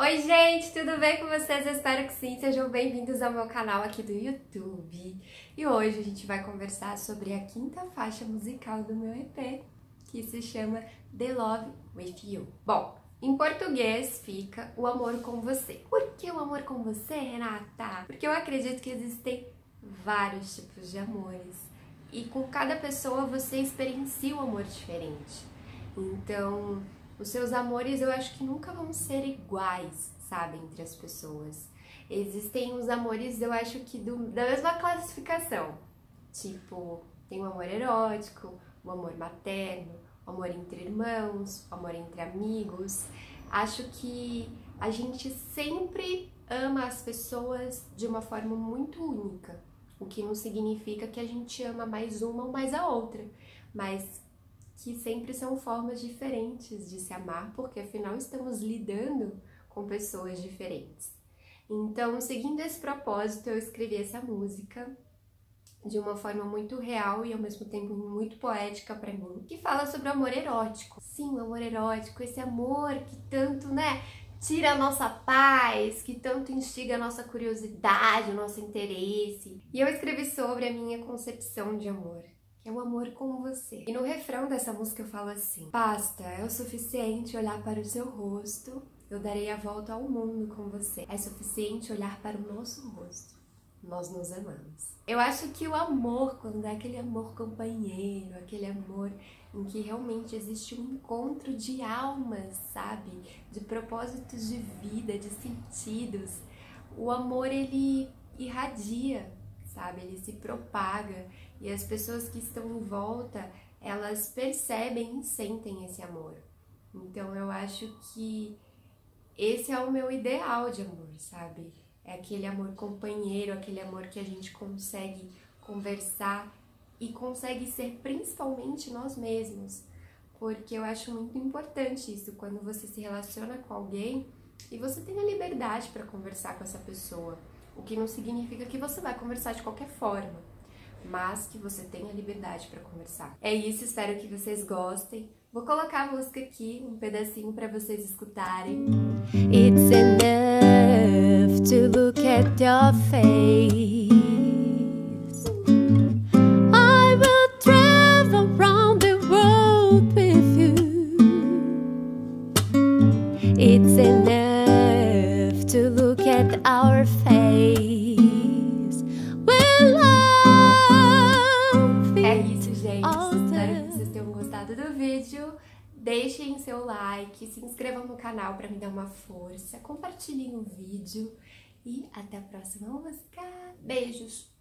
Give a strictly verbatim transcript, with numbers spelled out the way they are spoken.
Oi gente, tudo bem com vocês? Eu espero que sim, sejam bem-vindos ao meu canal aqui do YouTube. E hoje a gente vai conversar sobre a quinta faixa musical do meu E P, que se chama The Love With You. Bom, em português fica O Amor Com Você. Por que O Amor Com Você, Renata? Porque eu acredito que existem vários tipos de amores e com cada pessoa você experiencia um amor diferente. Então, os seus amores eu acho que nunca vão ser iguais, sabe, entre as pessoas. Existem os amores, eu acho que do, da mesma classificação. Tipo, tem o amor erótico, o amor materno, o amor entre irmãos, o amor entre amigos. Acho que a gente sempre ama as pessoas de uma forma muito única, o que não significa que a gente ama mais uma ou mais a outra, mas que sempre são formas diferentes de se amar, porque afinal estamos lidando com pessoas diferentes. Então, seguindo esse propósito, eu escrevi essa música de uma forma muito real e ao mesmo tempo muito poética pra mim, que fala sobre o amor erótico. Sim, o amor erótico, esse amor que tanto, né, tira a nossa paz, que tanto instiga a nossa curiosidade, o nosso interesse. E eu escrevi sobre a minha concepção de amor. É o amor com você. E no refrão dessa música eu falo assim: basta, é o suficiente olhar para o seu rosto, eu darei a volta ao mundo com você. É suficiente olhar para o nosso rosto, nós nos amamos. Eu acho que o amor, quando é aquele amor companheiro, aquele amor em que realmente existe um encontro de almas, sabe? De propósitos de vida, de sentidos. O amor, ele irradia, sabe? Ele se propaga e as pessoas que estão em volta, elas percebem e sentem esse amor. Então eu acho que esse é o meu ideal de amor, sabe? É aquele amor companheiro, aquele amor que a gente consegue conversar e consegue ser principalmente nós mesmos, porque eu acho muito importante isso, quando você se relaciona com alguém e você tem a liberdade para conversar com essa pessoa. O que não significa que você vai conversar de qualquer forma, mas que você tenha liberdade para conversar. É isso, espero que vocês gostem. Vou colocar a música aqui, um pedacinho para vocês escutarem. It's enough to look at your face. I will travel around the world with you. It's enough to look at our face. É isso, gente. Espero que vocês tenham gostado do vídeo. Deixem seu like, se inscrevam no canal para me dar uma força, compartilhem o vídeo e até a próxima música. Beijos!